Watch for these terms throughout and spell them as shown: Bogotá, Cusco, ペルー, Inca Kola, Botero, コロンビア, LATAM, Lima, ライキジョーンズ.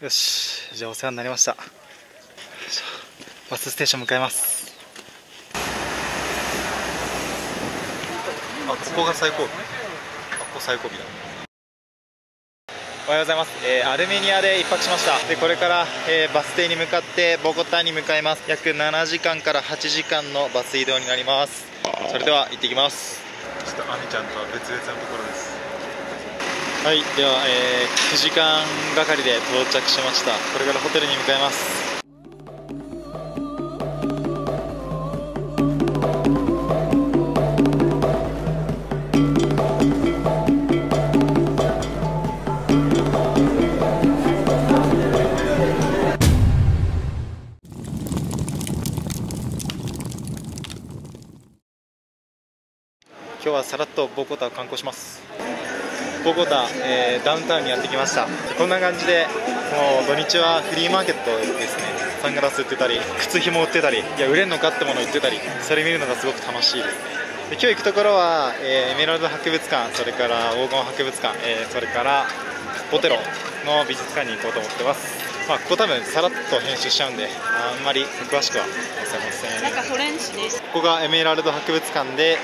よし、じゃあお世話になりました。バスステーション向かいます。あ、ここが最後尾。ここ最後尾だ。おはようございます。アルメニアで一泊しました。でこれから、バス停に向かってボゴタに向かいます。約7時間から8時間のバス移動になります。それでは行ってきます。ちょっとアミちゃんとは別々のところです。はい、では、9時間がかりで到着しました。これからホテルに向かいます。今日はさらっとボゴタを観光します。ボゴタ、ダウンタウンにやってきました。こんな感じでもう土日はフリーマーケットですね。サングラス売ってたり靴ひも売ってたり、いや売れんのかってもの売ってたり、それ見るのがすごく楽しいですね。で今日行くところは、エメラルド博物館、それから黄金博物館、それからボテロの美術館に行こうと思ってます。まあ、ここ多分さらっと編集しちゃうんであんまり詳しくはございません。なんかフレンチです。ここがエメラルド博物館で、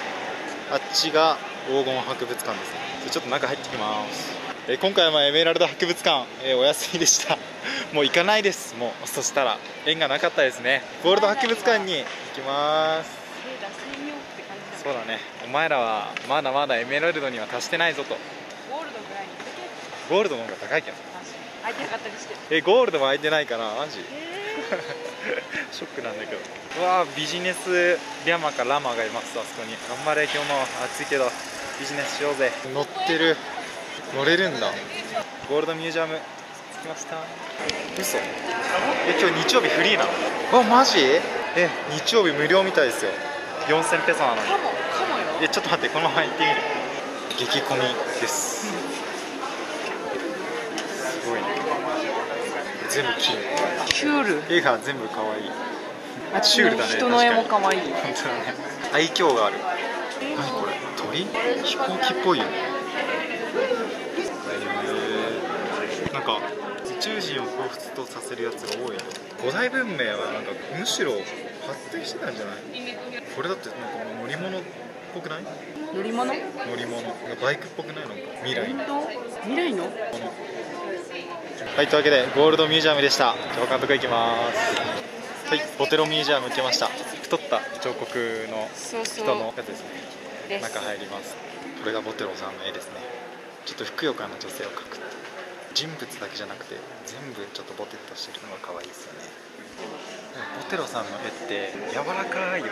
あっちが黄金博物館ですね。ちょっと中入ってきます。今回はエメラルド博物館、お休みでした。もう行かないです。もうそしたら縁がなかったですね。ゴールド博物館に行きます。そうだね、お前らはまだまだエメラルドには達してないぞと。ゴールドぐらいに行け。ゴールドの方が高いけど開いてなかったりして。ゴールドも開いてないかなマジ、ショックなんだけど。うわー、ビジネスリャマかラマがいます。あそこに頑張れ、今日も暑いけどビジネスしようぜ。乗ってる、乗れるんだ。ゴールドミュージアム着きました。嘘、今日日曜日フリーなの？わ、マジ？日曜日無料みたいですよ。4000ペソなのに。ちょっと待って、このまま行ってみる。激混みです。すごいね、全部金。キュール。絵が全部可愛い。あ、シュールだね。人の絵も可愛い。本当だね。愛嬌がある。何これ？鳥？飛行機っぽいよね。なんか宇宙人を彷彿とさせるやつが多い。古代文明はなんかむしろ発展してたんじゃない？これだってなんか乗り物っぽくない？乗り物？乗り物。バイクっぽくない？なんか未来。未来の？はい、というわけでゴールドミュージアムでした。彫刻行きます。はい、ボテロミュージアム行きました。太った彫刻の人のやつですね。中入ります。これがボテロさんの絵ですね。ちょっとふくよかな女性を描く。人物だけじゃなくて全部ちょっとボテッとしてるのが可愛いですよね。ボテロさんの絵って柔らかいよね。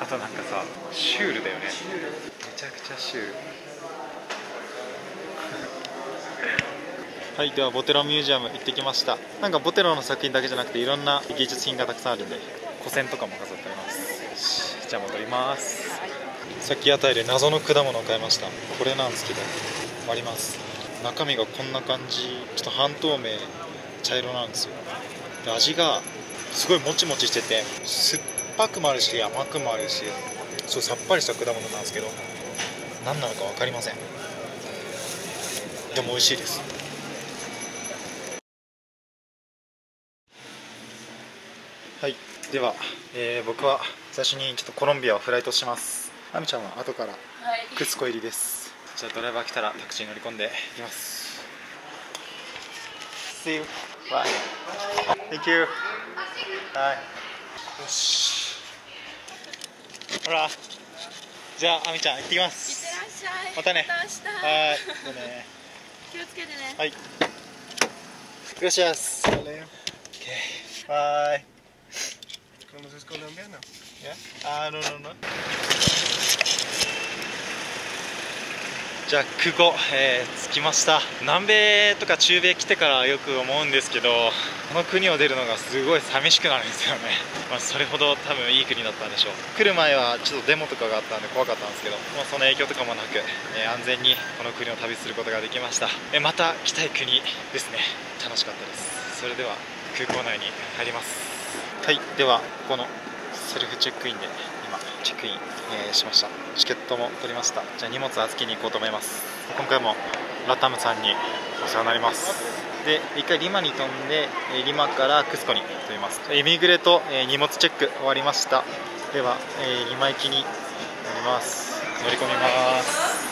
あとなんかさ、シュールだよね。めちゃくちゃシュール。はい、ではボテロミュージアム行ってきました。なんかボテロの作品だけじゃなくていろんな芸術品がたくさんあるんで、古銭とかも飾ってあります。じゃあ戻ります。さっき屋台で謎の果物を買いました。これなんですけど割ります。中身がこんな感じ、ちょっと半透明茶色なんですよ。で味がすごいもちもちしてて、酸っぱくもあるし甘くもあるし、そうさっぱりした果物なんですけど何なのか分かりません。でも美味しいです。はい、では、僕は最初にちょっとコロンビアをフライトします。アミちゃんは後から、クスコ入りです。じゃあドライバー来たらタクシーに乗り込んでいきます。 See you. Bye. Thank you. Bye. よし、ほら、じゃあアミちゃん行ってきます。いってらっしゃい。またね。はい、じゃあね、気をつけてね。はい、グラシアス。 OK、バイ。¿Conoces colombiano? ¿Ya? Ah, no, no, no. じゃあ空港、着きました。南米とか中米来てからよく思うんですけど、この国を出るのがすごい寂しくなるんですよね。まあ、それほど多分いい国だったんでしょう。来る前はちょっとデモとかがあったんで怖かったんですけど、まあ、その影響とかもなく、安全にこの国を旅することができました。また来たい国ですね。楽しかったです。それでは空港内に入ります。はい、ではこのセルフチェックインで今チェックイン、しました。チケットも取りました。じゃあ荷物預けに行こうと思います。今回もラタムさんにお世話になります。で1回リマに飛んで、リマからクスコに飛びます。イミグレと荷物チェック終わりました。ではリマ行きになります。乗り込みます。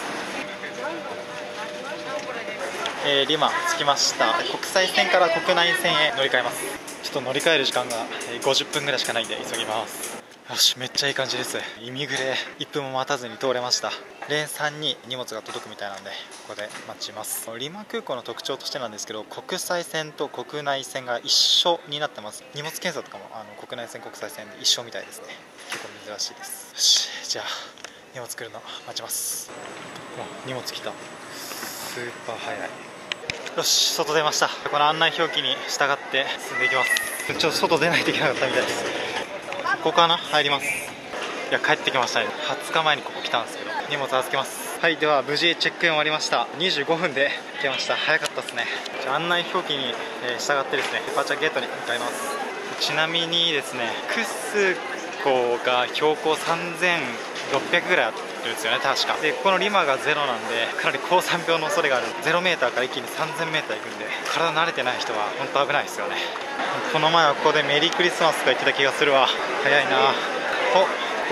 リマ着きました。国際線から国内線へ乗り換えます。ちょっと乗り換える時間が50分ぐらいしかないんで急ぎます。よし、めっちゃいい感じです。イミグレ1分も待たずに通れました。レーン3に荷物が届くみたいなんでここで待ちます。リマ空港の特徴としてなんですけど、国際線と国内線が一緒になってます。荷物検査とかも国内線国際線で一緒みたいですね。結構珍しいです。よし、じゃあ荷物来るの待ちます。荷物来た。スーパー早い。よし、外出ました。この案内表記に従って進んでいきます。ちょっと外出ないといけなかったみたいです。ここかな、入ります。いや、帰ってきましたね。20日前にここ来たんですけど、荷物預けます。はい、では無事チェックイン終わりました。25分で来ました。早かったですね。じゃあ案内表記に従ってですね、デパーチャーゲートに向かいます。ちなみにですね、クスコが標高3600ぐらいあってですよね、確か。でこのリマがゼロなんで、かなり高山病の恐れがある。0m から一気に 3000m いくんで、体慣れてない人は本当危ないですよね。この前はここでメリークリスマスとか言ってた気がするわ。早いな。お、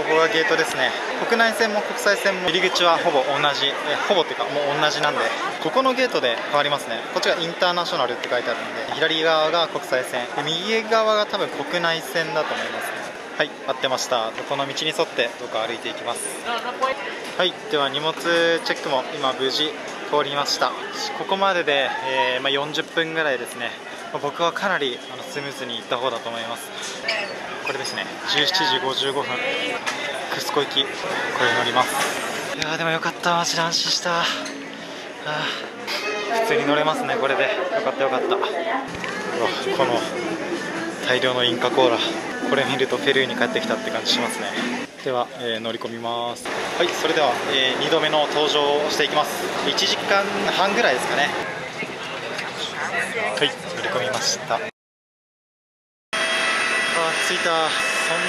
ここがゲートですね。国内線も国際線も入り口はほぼ同じ、ほぼっていうかもう同じなんで、ここのゲートで変わりますね。こっちがインターナショナルって書いてあるんで、左側が国際線、右側が多分国内線だと思いますね。はい、合ってました。この道に沿ってどこか歩いていきます。はい、では荷物チェックも今無事通りました。ここまでで、40分ぐらいですね。僕はかなりスムーズに行った方だと思います。これですね、17時55分クスコ行き、これ乗ります。いやー、でもよかった。マジで安心した。普通に乗れますね、これで。よかったよかった。うわ、この大量のインカコーラ、これ見るとペルーに帰ってきたって感じしますね。では、乗り込みます。はい、それでは、2度目の登場をしていきます。1時間半ぐらいですかね。はい、乗り込みました。あ、着いた。そん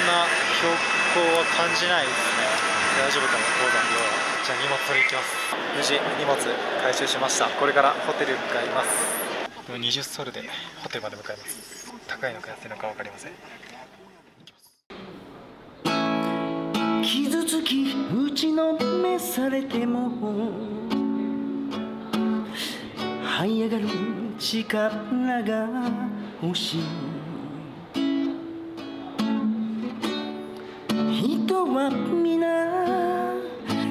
な標高は感じないですね。大丈夫かも、高山病は。じゃあ荷物取りに行きます。無事荷物回収しました。これからホテル向かいます。20ソルでホテルまで向かいます。高いのか安いのか分かりません。傷つき打ちのめされても這い上がる力が欲しい。人は皆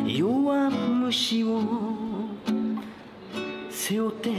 弱虫を背負って